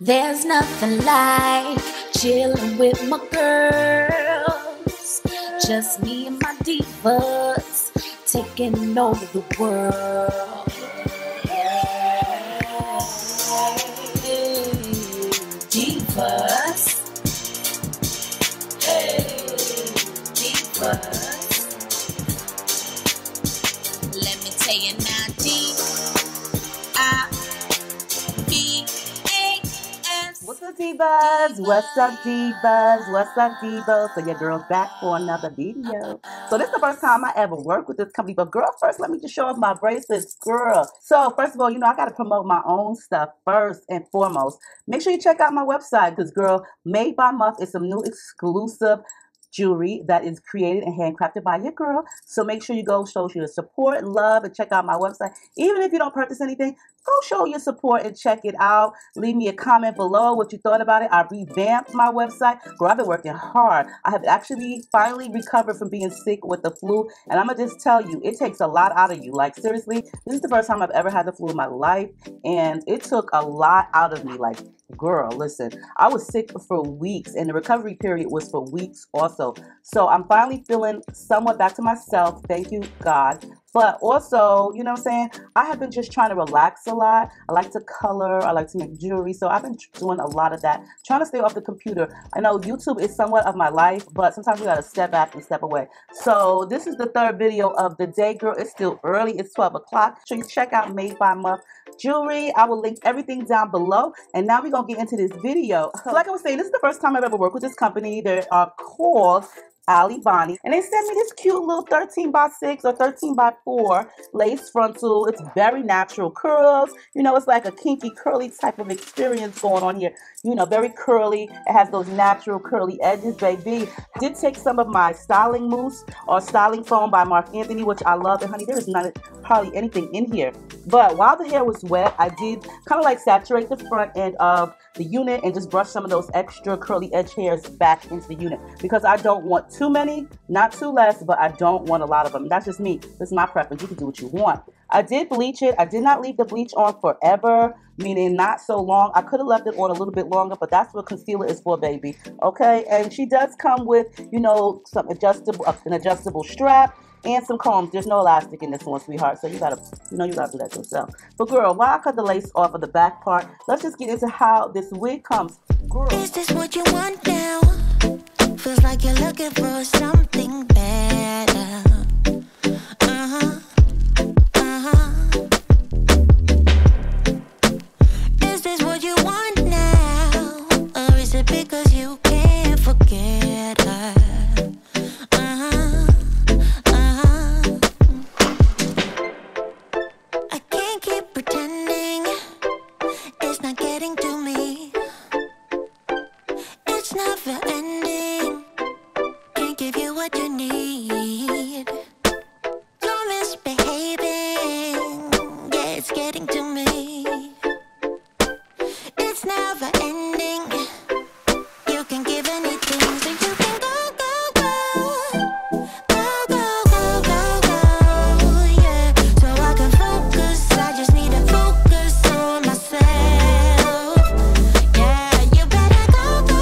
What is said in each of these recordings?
There's nothing like chilling with my girls, just me and my divas, taking over the world. Divas, hey, divas. Let me tell you now, divas. What's up, divas? What's up, divas? What's up, divas? So your girl's back for another video. So this is the first time I ever worked with this company. But girl, first let me just show off my bracelets, girl. So first of all, you know, I got to promote my own stuff first and foremost. Make sure you check out my website because, girl, Made by Muff is some new exclusive jewelry that is created and handcrafted by your girl. So make sure you go show your support, love, and check out my website. Even if you don't purchase anything, go show your support and check it out. Leave me a comment below what you thought about it. I revamped my website. Girl, I've been working hard. I have actually finally recovered from being sick with the flu. And I'm going to just tell you, it takes a lot out of you. Like, seriously, this is the first time I've ever had the flu in my life. And it took a lot out of me. Like, girl, listen, I was sick for weeks. And the recovery period was for weeks also. So I'm finally feeling somewhat back to myself. Thank you, God. But also, you know what I'm saying, I have been just trying to relax a lot. I like to color. I like to make jewelry. So I've been doing a lot of that, trying to stay off the computer. I know YouTube is somewhat of my life, but sometimes we got to step back and step away. So this is the third video of the day, girl. It's still early. It's 12 o'clock. So you check out Made by Muff Jewelry. I will link everything down below. And now we're going to get into this video. So like I was saying, this is the first time I've ever worked with this company. They are called Ali Bonnie, and they sent me this cute little 13x6 or 13x4 lace frontal. It's very natural curls. You know, it's like a kinky curly type of experience going on here. You know, very curly. It has those natural curly edges, baby. I did take some of my styling mousse or styling foam by Marc Anthony, which I love. And honey, there is not probably anything in here. But while the hair was wet, I did kind of like saturate the front end of the unit and just brush some of those extra curly edge hairs back into the unit because I don't want too many, not too less, but I don't want a lot of them. That's just me. This is my preference. You can do what you want. I did bleach it. I did not leave the bleach on forever, meaning not so long. I could have left it on a little bit longer, but that's what concealer is for, baby. Okay, and she does come with, you know, some adjustable, an adjustable strap and some combs. There's no elastic in this one, sweetheart, so you gotta, you know, you gotta do that yourself. But girl, while I cut the lace off of the back part, let's just get into how this wig comes. Girl, is this what you want now? Feels like you're looking for something better. Is this what you want now? Or is it because you can't forget her? I can't keep pretending it's not getting to me. It's never ending. Give you what you need. You're misbehaving. Yeah, it's getting to me. It's never ending. You can give anything. So you can go, go, go. Go, go, go, go, go. Yeah. So I can focus. I just need to focus on myself. Yeah, you better go, go, go.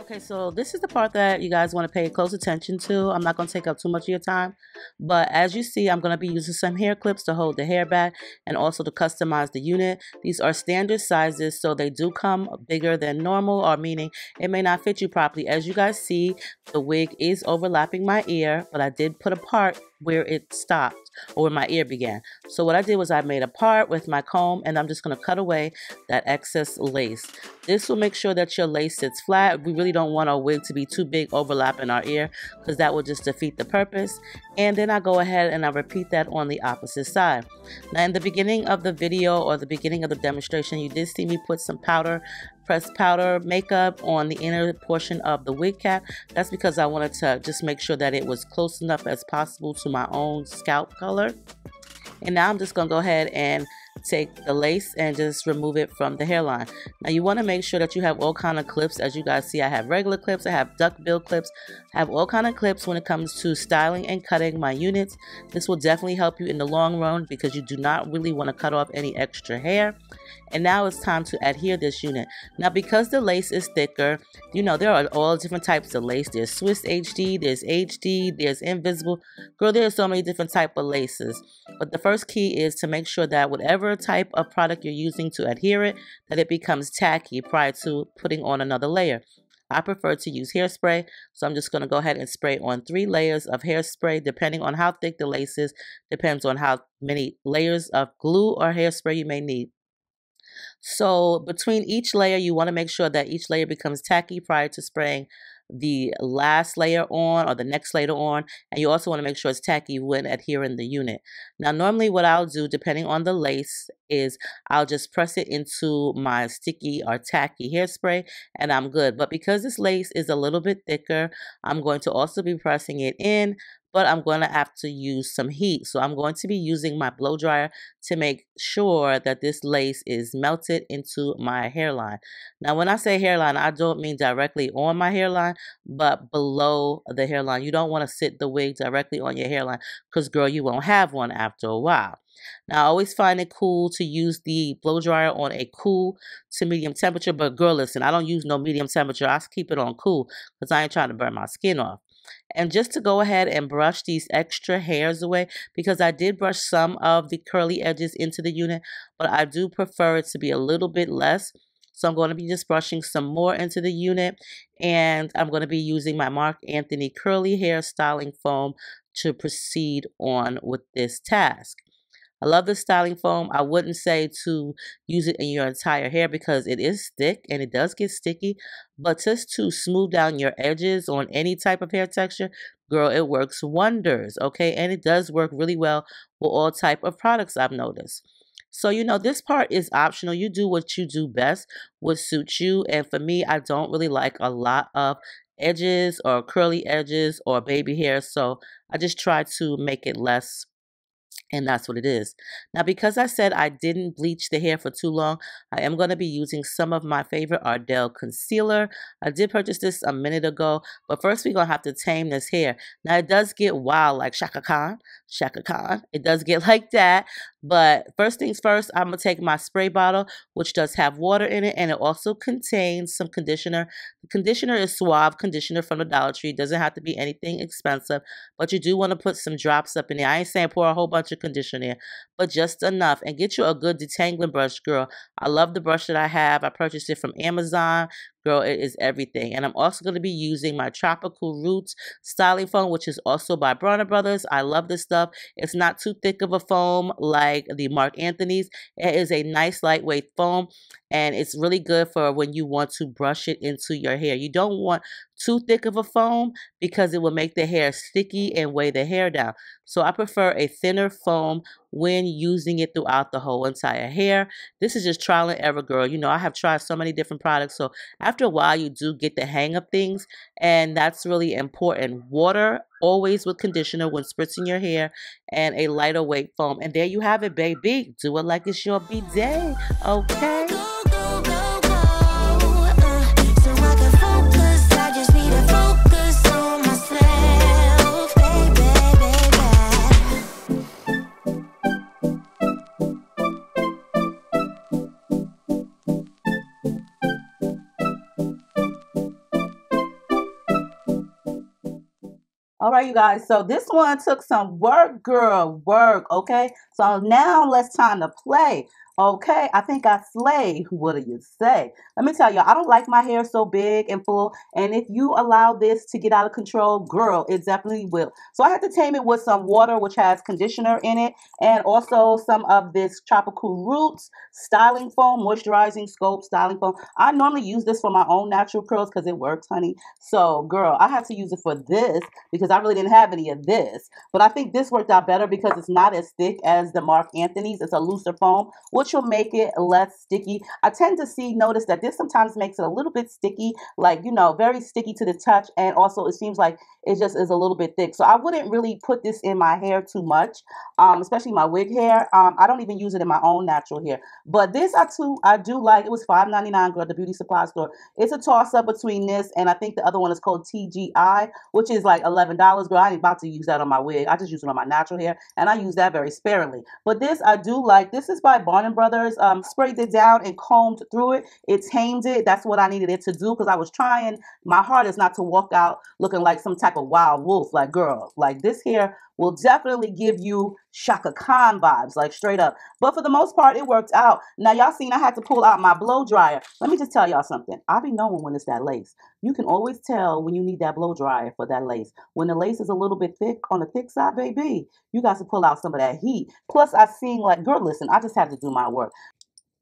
Okay, so this is the part that you guys want to pay close attention to. I'm not going to take up too much of your time. But as you see, I'm going to be using some hair clips to hold the hair back and also to customize the unit. These are standard sizes, so they do come bigger than normal, or meaning it may not fit you properly. As you guys see, the wig is overlapping my ear, but I did put a part where it stopped or where my ear began. So what I did was I made a part with my comb, and I'm just going to cut away that excess lace. This will make sure that your lace sits flat. We really don't want our wig to be too big overlapping our ear, because that will just defeat the purpose. And then I go ahead and I repeat that on the opposite side. Now in the beginning of the video or the beginning of the demonstration, you did see me put some powder, pressed powder makeup on the inner portion of the wig cap. That's because I wanted to just make sure that it was close enough as possible to my own scalp color. And now I'm just going to go ahead and take the lace and just remove it from the hairline. Now you want to make sure that you have all kind of clips. As you guys see, I have regular clips, I have duckbill clips, I have all kind of clips when it comes to styling and cutting my units. This will definitely help you in the long run, because you do not really want to cut off any extra hair. And now it's time to adhere this unit. Now because the lace is thicker, you know, there are all different types of lace. There's Swiss HD, there's HD, there's invisible. Girl, there are so many different types of laces. But the first key is to make sure that whatever type of product you're using to adhere it, that it becomes tacky prior to putting on another layer. I prefer to use hairspray, so I'm just going to go ahead and spray on 3 layers of hairspray. Depending on how thick the lace is, depends on how many layers of glue or hairspray you may need. So between each layer, you want to make sure that each layer becomes tacky prior to spraying the last layer on or the next layer on, and you also want to make sure it's tacky when adhering the unit. Now normally what I'll do, depending on the lace, is I'll just press it into my sticky or tacky hairspray and I'm good. But because this lace is a little bit thicker, I'm going to also be pressing it in, but I'm going to have to use some heat. So I'm going to be using my blow dryer to make sure that this lace is melted into my hairline. Now, when I say hairline, I don't mean directly on my hairline, but below the hairline. You don't want to sit the wig directly on your hairline, because girl, you won't have one after a while. Now, I always find it cool to use the blow dryer on a cool to medium temperature, but girl, listen, I don't use no medium temperature. I keep it on cool because I ain't trying to burn my skin off. And just to go ahead and brush these extra hairs away, because I did brush some of the curly edges into the unit, but I do prefer it to be a little bit less. So I'm going to be just brushing some more into the unit, and I'm going to be using my Marc Anthony curly hair styling foam to proceed on with this task. I love the styling foam. I wouldn't say to use it in your entire hair because it is thick and it does get sticky, but just to smooth down your edges on any type of hair texture, girl, it works wonders, okay? And it does work really well with all type of products, I've noticed. So, you know, this part is optional. You do what you do best, what suits you. And for me, I don't really like a lot of edges or curly edges or baby hair, so I just try to make it less. And that's what it is. Now, because I said I didn't bleach the hair for too long, I am going to be using some of my favorite Ardell concealer. I did purchase this a minute ago, but first we're going to have to tame this hair. Now, it does get wild like Chaka Khan. It does get like that. But first things first, I'm going to take my spray bottle, which does have water in it, and it also contains some conditioner. The conditioner is Suave conditioner from the Dollar Tree. It doesn't have to be anything expensive, but you do want to put some drops up in there. I ain't saying pour a whole bunch of conditioner, but just enough, and get you a good detangling brush, girl. I love the brush that I have. I purchased it from Amazon. Girl, it is everything. And I'm also going to be using my Tropical Roots styling foam, which is also by Bronner Brothers. I love this stuff. It's not too thick of a foam like the Marc Anthony's. It is a nice lightweight foam, and it's really good for when you want to brush it into your hair. You don't want too thick of a foam because it will make the hair sticky and weigh the hair down. So I prefer a thinner foam when using it throughout the whole entire hair. This is just trial and error, girl. You know, I have tried so many different products. So after a while, you do get the hang of things, and that's really important. Water always with conditioner when spritzing your hair, and a lighter weight foam. And there you have it, baby. Do it like it's your bidet, okay? All right, you guys, so this one took some work, girl, work, okay? So now let's time to play. Okay, I think I slay. What do you say? Let me tell y'all, I don't like my hair so big and full. And if you allow this to get out of control, girl, it definitely will. So I had to tame it with some water, which has conditioner in it. And also some of this Tropical Roots styling foam, moisturizing sculpt styling foam. I normally use this for my own natural curls because it works, honey. So, girl, I had to use it for this because I really didn't have any of this. But I think this worked out better because it's not as thick as the Marc Anthony's. It's a looser foam, which will make it less sticky. I tend to notice that this sometimes makes it a little bit sticky, like, you know, very sticky to the touch, and also it seems like it just is a little bit thick. So I wouldn't really put this in my hair too much, especially my wig hair. I don't even use it in my own natural hair. But this I do like. It was $5.99, girl, at the beauty supply store. It's a toss-up between this and I think the other one is called TGI, which is like $11. Girl, I ain't about to use that on my wig. I just use it on my natural hair, and I use that very sparingly. But this I do like. This is by Bronner Brothers. Sprayed it down and combed through it. It tamed it. That's what I needed it to do, because I was trying my hardest not to walk out looking like some type of wild wolf. Like, girl, like, this hair will definitely give you Chaka Khan vibes, like, straight up. But for the most part, it worked out. Now, y'all seen I had to pull out my blow dryer. Let me just tell y'all something. I be knowing when it's that lace. You can always tell when you need that blow dryer for that lace. When the lace is a little bit thick, on the thick side, baby, you got to pull out some of that heat. Plus, I seen, like, girl, listen, I just had to do my work.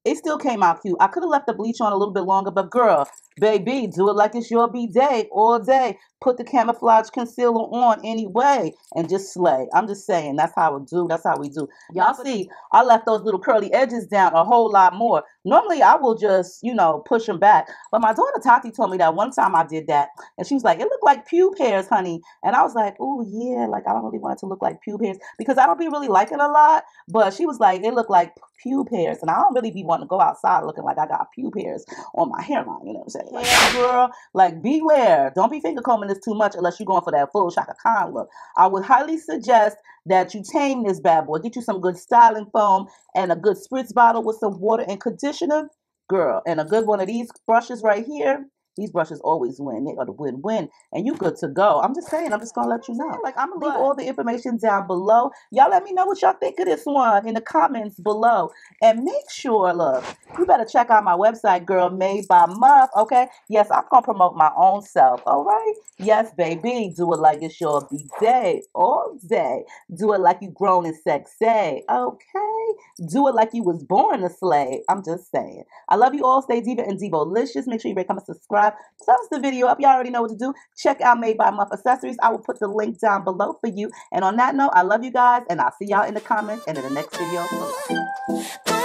It still came out cute. I could have left the bleach on a little bit longer, but girl, baby, do it like it's your bidet all day. Put the camouflage concealer on anyway and just slay. I'm just saying, that's how we do. That's how we do. Y'all see, I left those little curly edges down a whole lot more. Normally, I will just, you know, push them back. But my daughter Tati told me that one time I did that. And she was like, it looked like pube hairs, honey. And I was like, oh, yeah, like, I don't really want it to look like pube hairs because I don't be really liking it a lot. But she was like, it looked like pube hairs. And I don't really be wanting to go outside looking like I got pube hairs on my hairline. You know what I'm saying? Like, yeah, girl, like, beware. Don't be finger combing this too much unless you're going for that full Chaka Khan look. I would highly suggest that you tame this bad boy. Get you some good styling foam and a good spritz bottle with some water and conditioner, girl, and a good one of these brushes right here. These brushes always win. They are the win-win. And you good to go. I'm just saying. I'm just going to let you know. Like, I'm going to leave all the information down below. Y'all let me know what y'all think of this one in the comments below. And make sure, look, you better check out my website, girl, Made by Muff, okay? Yes, I'm going to promote my own self, all right? Yes, baby. Do it like it's your bidet all day. Do it like you grown and sexy, okay? Do it like you was born a slave. I'm just saying. I love you all. Stay diva and divolicious. Make sure you rate, comment, subscribe. Thumbs the video up. Y'all already know what to do. Check out Made by Muff accessories. I will put the link down below for you. And on that note, I love you guys, and I'll see y'all in the comments and in the next video.